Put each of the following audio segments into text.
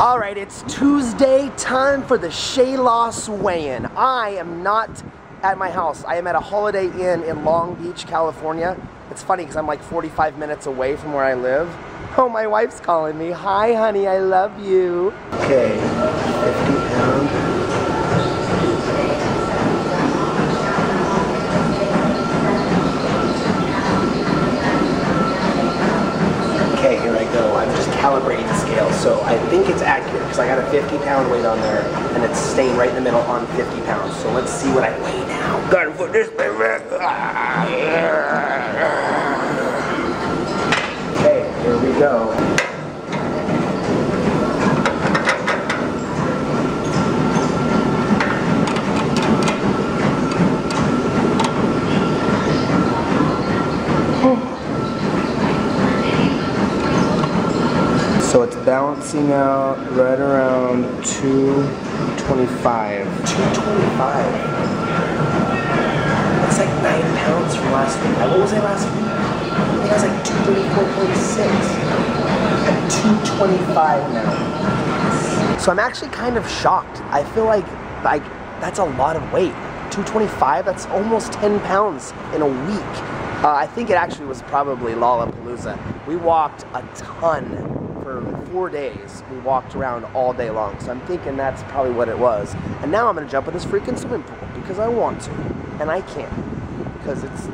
Alright, it's Tuesday, time for the ShayLoss weigh-in. I am not at my house. I am at a Holiday Inn in Long Beach, California. It's funny because I'm like 45 minutes away from where I live. Oh, my wife's calling me. Hi, honey, I love you. Okay, 50 pounds. Okay, here I go. I'm just calibrating the scale, so I think it's accurate because I got a 50-pound weight on there and it's staying right in the middle on 50 pounds. So let's see what I weigh now. Gotta put this thing back. Okay, here we go. So it's balancing out right around 225. 225? That's like 9 pounds from last week. What was it last week? I think I was like 234.6. I'm 225 now. So I'm actually kind of shocked. I feel like that's a lot of weight. 225, that's almost 10 pounds in a week. I think it actually was probably Lollapalooza. We walked a ton. For 4 days, we walked around all day long, so I'm thinking that's probably what it was. And now I'm gonna jump in this freaking swimming pool because I want to, and I can't because it's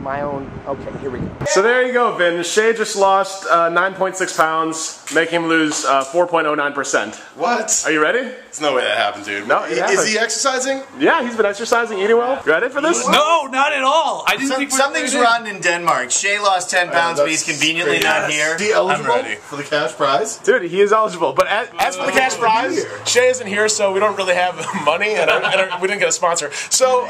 my own. Okay, here we go. So there you go, Vin. Shay just lost 9.6 pounds, making him lose 4.09%. What? Are you ready? There's no way that happened, dude. No, is he exercising? Yeah, he's been exercising, eating well. You ready for this? No, not at all. I didn't think something's rotten in Denmark. Shay lost 10 pounds, but he's conveniently not here. Is he eligible for the cash prize? Dude, he is eligible. But as for the cash prize, Shay isn't here, so we don't really have money, and we didn't get a sponsor. So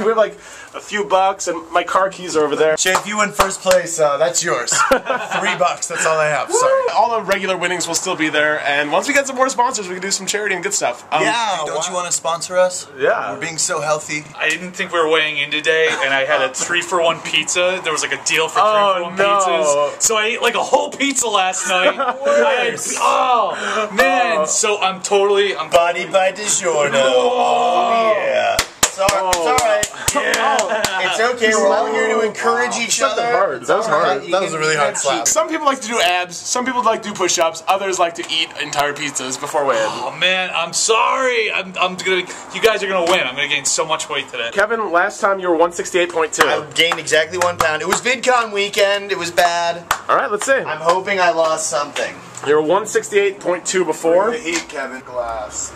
we have like a few bucks, and my car keys are over there. Shay, if you win first place, that's yours. $3, that's all I have. Sorry. All the regular winnings will still be there, and once we get some more sponsors, we can do some charity and good stuff. Yeah, don't you want to sponsor us? Yeah. We're being so healthy. I didn't think we were weighing in today, and I had a 3-for-1 pizza. There was like a deal for 3-for-1 pizzas. So I ate like a whole pizza last night. Oh, man. Oh. So I'm totally... Body by DiGiorno. Oh, yeah. Okay, we're all here to encourage each other. That was hard. That was a really hard slap. Some people like to do abs, some people like to do push-ups, others like to eat entire pizzas before weighing. Oh man, I'm sorry. I'm gonna. You guys are gonna win. I'm gonna gain so much weight today. Kevin, last time you were 168.2. I gained exactly 1 pound. It was VidCon weekend. It was bad. All right, let's see. I'm hoping I lost something. You were 168.2 before. I hate Kevin Glass.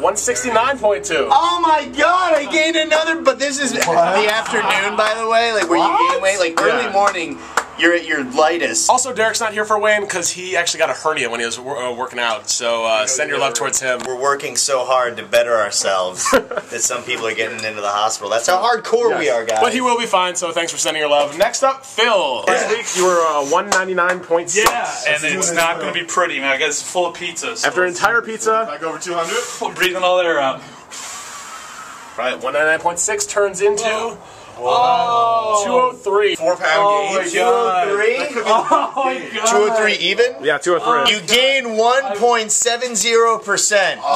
169.2. Oh my god, I gained another, but this is the afternoon, by the way, like where you gain weight, like early morning, you're at your lightest. Also, Derek's not here for weighing because he actually got a hernia when he was working out, so send your love towards him. We're working so hard to better ourselves that some people are getting into the hospital. That's how hardcore we are, guys. But he will be fine, so thanks for sending your love. Next up, Phil. This week, you were 199.6. Yeah, and it's not going to be pretty, man. I guess it's full of pizza. So after an entire pizza. Back over 200. I'm breathing all that air out. Right, 199.6 turns into... Whoa. 203. 4 pound gain. 203? Oh my god. 203 even? Yeah, 203. You gain 1.70%.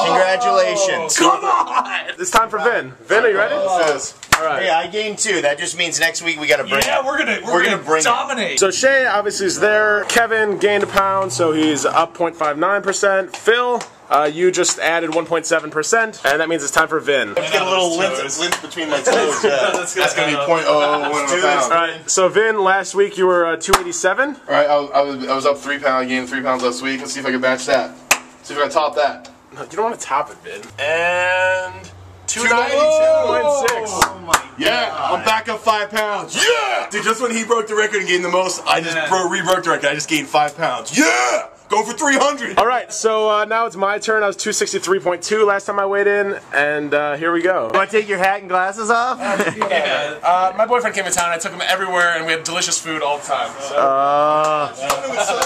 Congratulations. Come on! It's time for Vin. Vin, are you ready? All right. Yeah, I gained 2. That just means next week we gotta bring it. Yeah, we're gonna dominate. So Shay obviously is there. Kevin gained a pound, so he's up 0.59%. Phil, you just added 1.7%, and that means it's time for Vin. Let's get a little lint between my toes. That's going to be 0.01 pound. All right, so Vin, last week you were 287. All right, I was up 3 pounds. I gained 3 pounds last week. Let's see if I can match that. See if I can top that. No, you don't want to top it, Vin. And... 292.6. Oh my god. Yeah, I'm back up 5 pounds. Yeah! Dude, just when he broke the record and gained the most, I just re-broke the record. I just gained 5 pounds. Yeah! Go for 300! Alright, so now it's my turn. I was 263.2 last time I weighed in, and here we go. You want to take your hat and glasses off? Yeah. My boyfriend came to town, I took him everywhere, and we have delicious food all the time. So.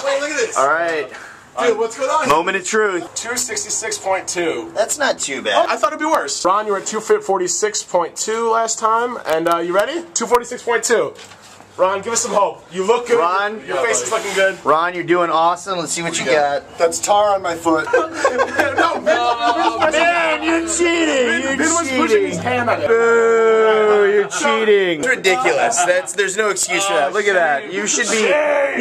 Wait, look at this! Alright. Dude, what's going on? Moment of truth. 266.2. That's not too bad. Oh, I thought it'd be worse. Ron, you were at 246.2 last time, and you ready? 246.2. Ron, give us some hope. You look good. Ron, your face is looking good. Ron, you're doing awesome. Let's see what you got. That's tar on my foot. Man, you're cheating. Vin was pushing his hand on it. Boo, you're cheating. It's ridiculous. There's no excuse for that. Look at that. You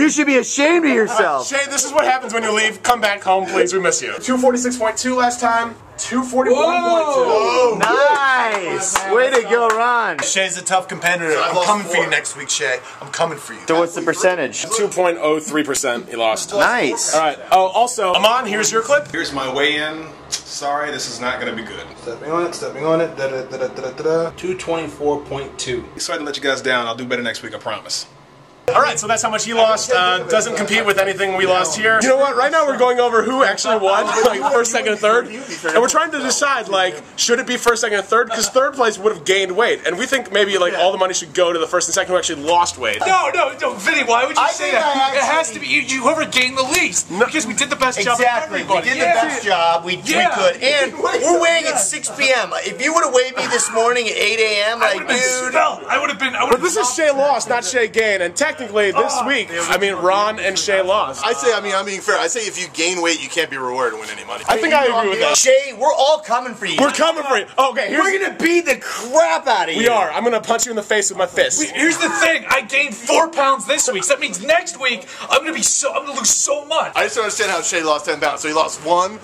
should be ashamed of yourself. Shay, this is what happens when you leave. Come back home, please. We miss you. 246.2 last time. 241.2. Whoa! Nice! Way to go, Ron. Shay's a tough competitor. I'm coming for you next week, Shay. I'm coming for you. So what's the percentage? 2.03% he lost. Nice. All right. Oh, also, Amon, here's your clip. Here's my weigh-in. Sorry, this is not going to be good. Stepping on it, stepping on it. 224.2. So I didn't let you guys down. I'll do better next week, I promise. Alright, so that's how much he lost. Doesn't compete with anything we lost here. You know what? Right now we're going over who actually won, like first, second, and third. And we're trying to decide, like, should it be first, second, and third? Because third place would have gained weight. And we think maybe, like, all the money should go to the first and second who actually lost weight. No, no, no, Vinny, why would you say that? It has to be whoever gained the least. Because we did the best job of everybody. We did the best job we could. And we're weighing at 6 p.m. If you would have weighed me this morning at 8 a.m., like, dude. No, I would have been. But this is Shay lost, not Shay gained. And technically, this week, I mean, Ron and Shay lost. I say, I mean, I'm being fair. I say if you gain weight, you can't be rewarded and win any money. I think I agree with that. Shay, we're all coming for you. We're coming for you. Okay, here's... We're going to beat the crap out of you. We are. I'm going to punch you in the face with my fist. Wait, here's the thing. I gained 4 pounds this week, so that means next week, I'm going to be so... I'm going to lose so much. I just don't understand how Shay lost 10 pounds. So he lost 1, 1,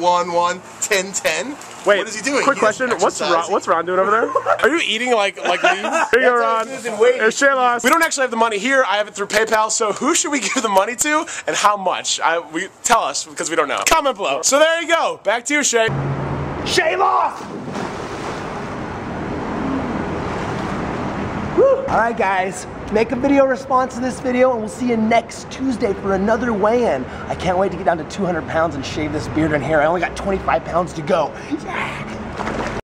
1, 1, 10, 10. Wait, what is he doing? Quick question, what's Ron doing over there? Are you eating like leaves? Here you go, Ron. ShayLoss. We don't actually have the money here. I have it through PayPal. So who should we give the money to and how much? Tell us because we don't know. Comment below. So there you go. Back to you, Shay. ShayLoss. All right, guys. Make a video response to this video, and we'll see you next Tuesday for another weigh-in. I can't wait to get down to 200 pounds and shave this beard and hair. I only got 25 pounds to go. Yeah.